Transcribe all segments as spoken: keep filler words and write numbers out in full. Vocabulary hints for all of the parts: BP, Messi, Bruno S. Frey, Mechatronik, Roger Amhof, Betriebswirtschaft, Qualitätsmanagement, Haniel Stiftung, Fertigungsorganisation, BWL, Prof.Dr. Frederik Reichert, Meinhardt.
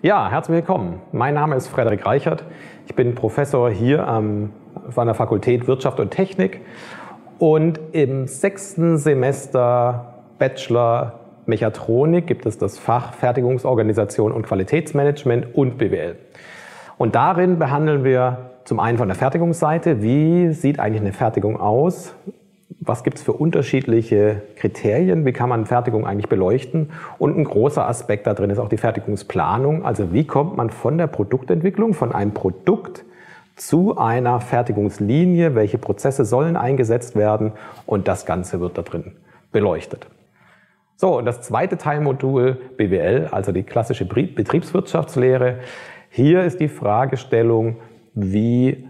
Ja, herzlich willkommen. Mein Name ist Frederik Reichert. Ich bin Professor hier an der Fakultät Wirtschaft und Technik und im sechsten Semester Bachelor Mechatronik gibt es das Fach Fertigungsorganisation und Qualitätsmanagement und B W L. Und darin behandeln wir zum einen von der Fertigungsseite, wie sieht eigentlich eine Fertigung aus? Was gibt es für unterschiedliche Kriterien? Wie kann man Fertigung eigentlich beleuchten? Und ein großer Aspekt da drin ist auch die Fertigungsplanung. Also wie kommt man von der Produktentwicklung, von einem Produkt zu einer Fertigungslinie? Welche Prozesse sollen eingesetzt werden? Und das Ganze wird da drin beleuchtet. So, und das zweite Teilmodul B W L, also die klassische Betriebswirtschaftslehre. Hier ist die Fragestellung, wie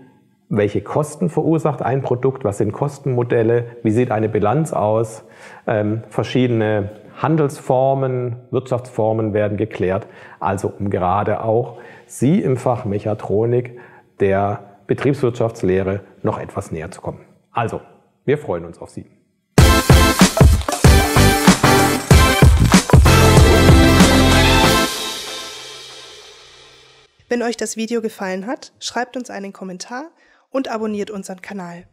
welche Kosten verursacht ein Produkt, was sind Kostenmodelle, wie sieht eine Bilanz aus, ähm, verschiedene Handelsformen, Wirtschaftsformen werden geklärt, also um gerade auch Sie im Fach Mechatronik der Betriebswirtschaftslehre noch etwas näher zu kommen. Also, wir freuen uns auf Sie. Wenn euch das Video gefallen hat, schreibt uns einen Kommentar und abonniert unseren Kanal.